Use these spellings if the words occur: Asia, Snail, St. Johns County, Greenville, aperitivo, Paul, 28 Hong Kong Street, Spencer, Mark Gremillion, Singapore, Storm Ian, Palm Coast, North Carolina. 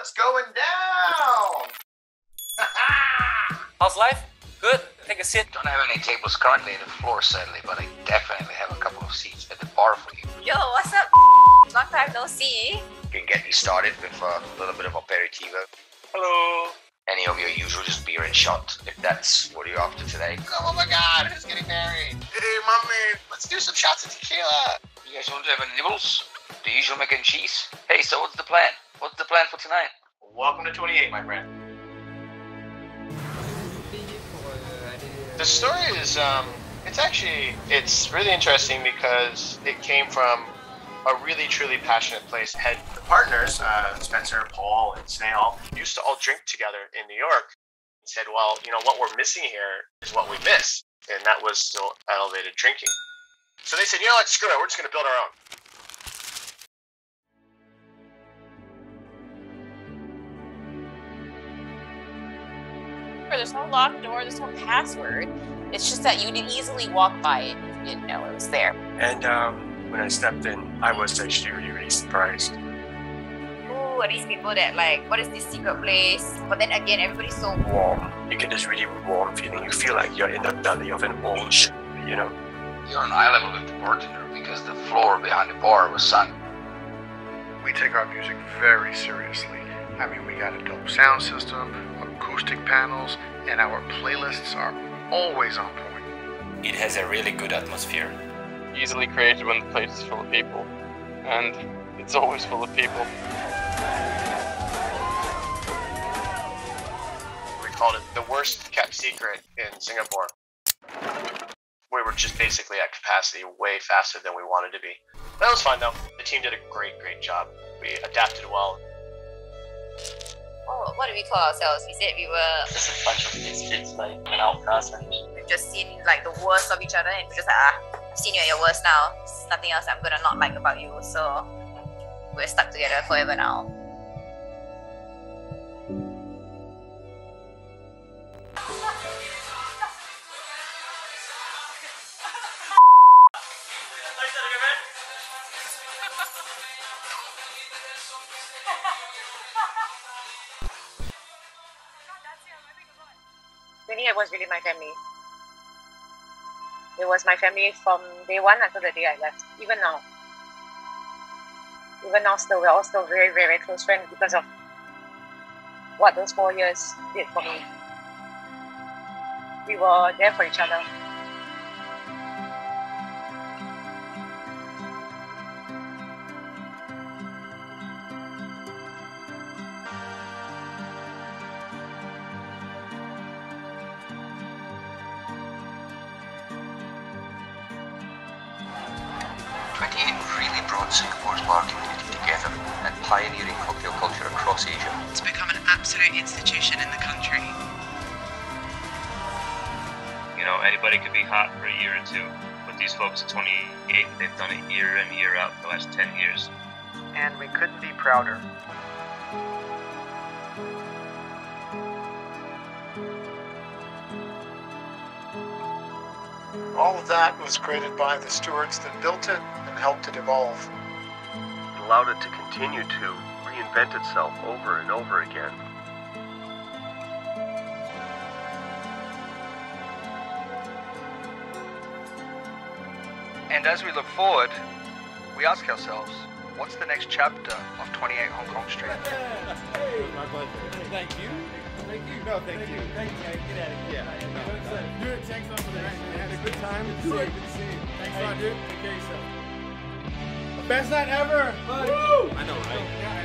What's going down? How's life? Good. Take a seat. Don't have any tables currently on the floor, sadly, but I definitely have a couple of seats at the bar for you. Yo, what's up? Long time no see. You can get me started with a little bit of aperitivo. Hello. Any of your usual just beer and shot, if that's what you're after today. Oh my god, who's getting married? Hey, mommy, let's do some shots of tequila. You guys want to have any nibbles? The usual mac and cheese? Hey, so what's the plan? What's the plan for tonight? Welcome to 28, my friend. The story is, it's really interesting because it came from a really, truly passionate place. Had the partners, Spencer, Paul, and Snail, used to all drink together in New York and said, well, you know, what we're missing here is what we miss. And that was still elevated drinking. So they said, you know what, screw it, we're just going to build our own. There's no locked door, there's no password. It's just that you could easily walk by it if you didn't know it was there. And when I stepped in, I was actually really surprised. Who are these people that like, what is this secret place? But then again, everybody's so warm. You get this really warm feeling. You feel like you're in the belly of an old ship, you know? You're on eye level with the bartender because the floor behind the bar was sunk. We take our music very seriously. I mean, we got a dope sound system, acoustic panels, and our playlists are always on point. It has a really good atmosphere. Easily created when the place is full of people. And it's always full of people. We called it the worst kept secret in Singapore. We were just basically at capacity way faster than we wanted to be. That was fun though. The team did a great job. We adapted well. Oh, what do we call ourselves? We said we were just a bunch of misfits, like an outcast. We've just seen like the worst of each other, and we're just like, I've seen you at your worst now. There's nothing else I'm gonna not like about you. So we're stuck together forever now. It was really my family. It was my family from day one until the day I left. Even now. Even now still, we're all still very, very close friends because of what those 4 years did for me. We were there for each other. Really brought Singapore's bar community together and pioneering cocktail culture across Asia. It's become an absolute institution in the country. You know, anybody could be hot for a year or two, but these folks at 28, they've done it year in, year out for the last 10 years. And we couldn't be prouder. All of that was created by the stewards that built it and helped it evolve. It allowed it to continue to reinvent itself over and over again. And as we look forward, we ask ourselves, what's the next chapter of 28 Hong Kong Street? Hey, my pleasure. Thank you. Thank you. No, thank you. Thank you. Get out of here. Yeah. No. Do it. Thanks a lot for the night. We had a good time. Do it. Good to see you. Thanks a lot, dude. Take care of yourself. Best night ever. Woo! I know, right?